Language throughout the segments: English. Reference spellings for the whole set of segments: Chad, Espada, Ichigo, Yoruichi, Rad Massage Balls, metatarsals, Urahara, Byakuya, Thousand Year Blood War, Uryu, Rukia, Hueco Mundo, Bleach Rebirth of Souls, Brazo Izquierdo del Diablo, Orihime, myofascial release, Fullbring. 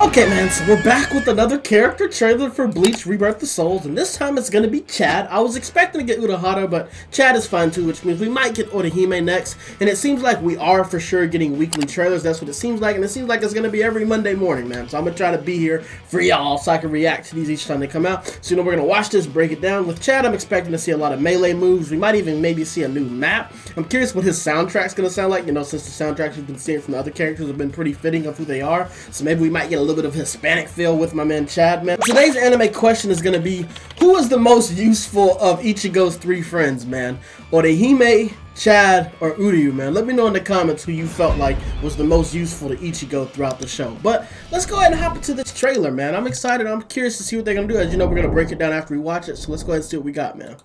Okay, man, so we're back with another character trailer for Bleach Rebirth of Souls, and this time it's gonna be Chad. I was expecting to get Urahara, but Chad is fine too, which means we might get Orihime next, and it seems like we are for sure getting weekly trailers. That's what it seems like, and it seems like it's gonna be every Monday morning, man. So I'm gonna try to be here for y'all so I can react to these each time they come out. So, you know, we're gonna watch this, break it down. With Chad, I'm expecting to see a lot of melee moves. We might even maybe see a new map. I'm curious what his soundtrack's gonna sound like, you know, since the soundtracks we've been seeing from the other characters have been pretty fitting of who they are. So maybe we might get a little bit of Hispanic feel with my man Chad, man. Today's anime question is gonna be, who is the most useful of Ichigo's three friends, man? Orihime, Chad, or Uryu, man? Let me know in the comments who you felt like was the most useful to Ichigo throughout the show. But let's go ahead and hop into this trailer, man. I'm excited. I'm curious to see what they're gonna do. As you know, we're gonna break it down after we watch it, so let's go ahead and see what we got, man.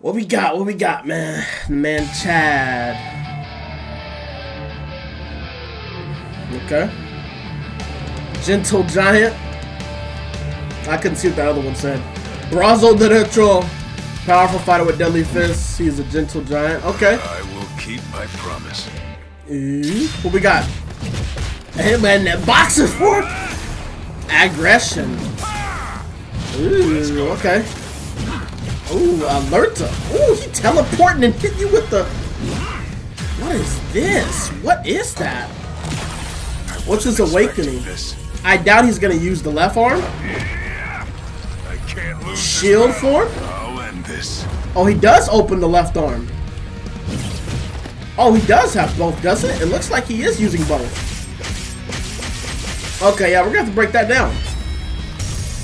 What we got, man? Man, Chad. Okay. Gentle Giant. I couldn't see what the other one said. Brazo Derecho. Powerful fighter with deadly fists. He is a gentle giant. Okay. I will keep my promise. What we got? Hey, man, that boxing for aggression. Ooh, okay. Ooh, alerta. Ooh, he teleporting and hit you with the... What is this? What is that? What's his awakening? I doubt he's gonna use the left arm. Yeah, I can't lose. Shield form? I'll end this. Oh, he does open the left arm. Oh, he does have both, doesn't it? It looks like he is using both. Okay, yeah, we're gonna have to break that down.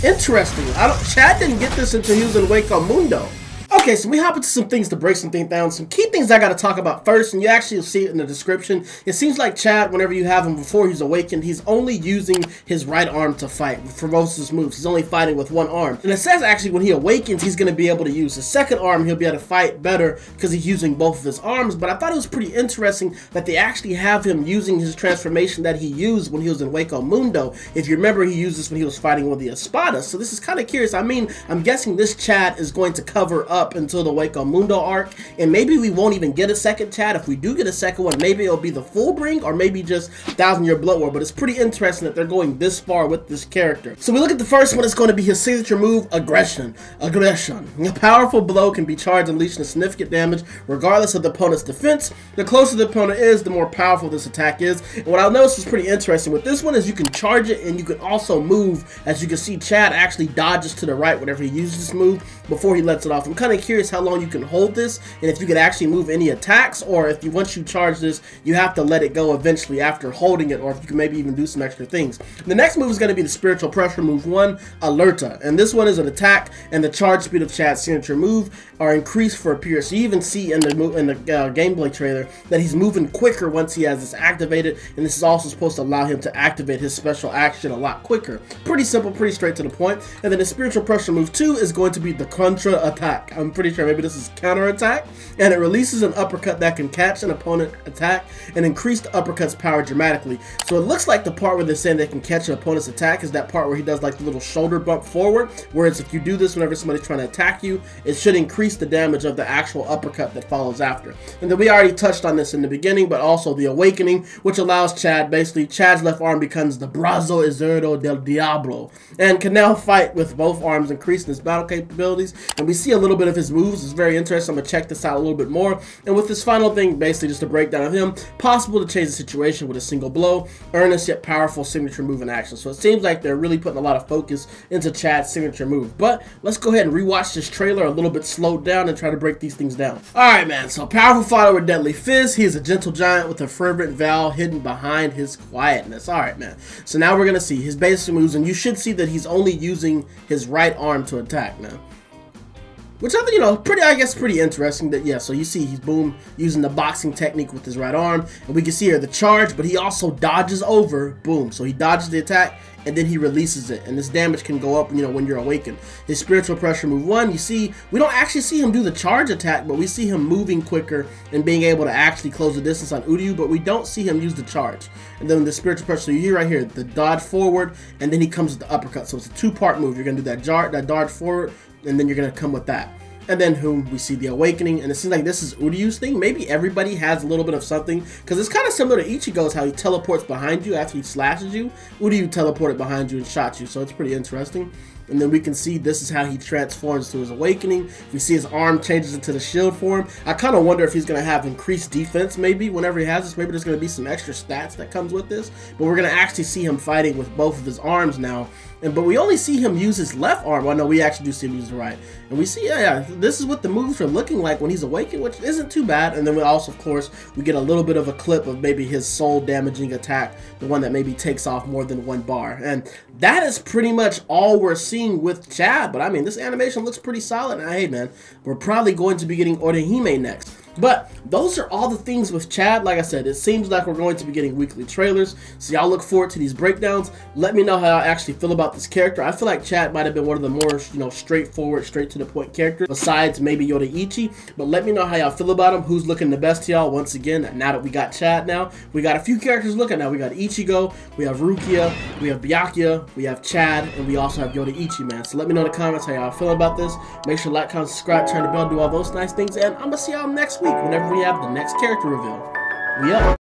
Interesting. Chad didn't get this until he was in Hueco Mundo. Okay, so we hop into some things to break some things down. Some key things I gotta talk about first, and you actually will see it in the description. It seems like Chad, whenever you have him before he's awakened, he's only using his right arm to fight with ferocious moves. He's only fighting with one arm. And it says actually when he awakens, he's gonna be able to use his second arm. He'll be able to fight better because he's using both of his arms. But I thought it was pretty interesting that they actually have him using his transformation that he used when he was in Hueco Mundo. If you remember, he used this when he was fighting with the Espada. So this is kind of curious. I mean, I'm guessing this Chad is going to cover up until the Hueco Mundo arc, and maybe we won't even get a second Chad. If we do get a second one, maybe it'll be the Fullbring, or maybe just Thousand Year Blood War. But it's pretty interesting that they're going this far with this character. So we look at the first one. It's going to be his signature move, aggression. A powerful blow can be charged, unleashing significant damage regardless of the opponent's defense. The closer the opponent is, the more powerful this attack is. And what I noticed is pretty interesting with this one is you can charge it, and you can also move. As you can see, Chad actually dodges to the right whenever he uses this move before he lets it off. I'm kind of curious how long you can hold this, and if you could actually move any attacks, or if you, once you charge this, you have to let it go eventually after holding it, or if you can maybe even do some extra things. The next move is going to be the spiritual pressure move one, alerta, and this one is an attack, and the charge speed of Chad's signature move are increased for a period. So you even see in the gameplay trailer that he's moving quicker once he has this activated, and this is also supposed to allow him to activate his special action a lot quicker. Pretty simple, pretty straight to the point. And then the spiritual pressure move two is going to be the contra attack. I'm pretty sure maybe this is counter-attack, and it releases an uppercut that can catch an opponent attack and increase the uppercut's power dramatically. So it looks like the part where they're saying they can catch an opponent's attack is that part where he does like the little shoulder bump forward, whereas if you do this whenever somebody's trying to attack you, it should increase the damage of the actual uppercut that follows after. And then we already touched on this in the beginning, but also the awakening, which allows Chad, basically Chad's left arm becomes the Brazo Izquierdo del Diablo, and can now fight with both arms, increasing his battle capabilities. And we see a little bit of his moves. Is very interesting. I'm gonna check this out a little bit more. And with this final thing, basically just a breakdown of him, possible to change the situation with a single blow, earnest yet powerful signature move in action. So it seems like they're really putting a lot of focus into Chad's signature move. But let's go ahead and rewatch this trailer a little bit slowed down and try to break these things down. Alright, man, so powerful fighter with deadly fists. He is a gentle giant with a fervent vow hidden behind his quietness. Alright, man. So now we're gonna see his basic moves, and you should see that he's only using his right arm to attack, man. Which I think, you know, pretty interesting that, yeah, so you see he's, boom, using the boxing technique with his right arm. And we can see here the charge, but he also dodges over, boom. So he dodges the attack, and then he releases it. And this damage can go up, you know, when you're awakened. His spiritual pressure move one, you see, we don't actually see him do the charge attack, but we see him moving quicker and being able to actually close the distance on Uryu, but we don't see him use the charge. And then the spiritual pressure, you hear right here, the dodge forward, and then he comes with the uppercut. So it's a two-part move. You're going to do that dodge forward, and then you're going to come with that. and then whom we see the awakening. And it seems like this is Uryu's thing. Maybe everybody has a little bit of something, because it's kind of similar to Ichigo's, how he teleports behind you after he slashes you. Uryu teleported behind you and shot you, so it's pretty interesting. And then we can see this is how he transforms to his awakening. We see his arm changes into the shield form. I kind of wonder if he's going to have increased defense maybe whenever he has this. Maybe there's going to be some extra stats that comes with this. But we're going to actually see him fighting with both of his arms now. But we only see him use his left arm. Well, no, we actually do see him use the right. And we see, yeah, this is what the moves are looking like when he's awakened, which isn't too bad. And then we also, of course, we get a little bit of a clip of maybe his soul-damaging attack, the one that maybe takes off more than one bar. And that is pretty much all we're seeing with Chad. But, I mean, this animation looks pretty solid. And, hey, man, we're probably going to be getting Orihime next. But those are all the things with Chad. Like I said, it seems like we're going to be getting weekly trailers. So y'all look forward to these breakdowns. Let me know how I actually feel about this character. I feel like Chad might have been one of the more, you know, straightforward, straight to the point characters besides maybe Yoruichi. But let me know how y'all feel about him. Who's looking the best to y'all? Once again, now that we got Chad now, we got a few characters looking now. We got Ichigo, we have Rukia, we have Byakuya, we have Chad, and we also have Yoruichi, man. So let me know in the comments how y'all feel about this. Make sure to like, comment, subscribe, turn the bell, do all those nice things. And I'm going to see y'all next week whenever we have the next character reveal. We up.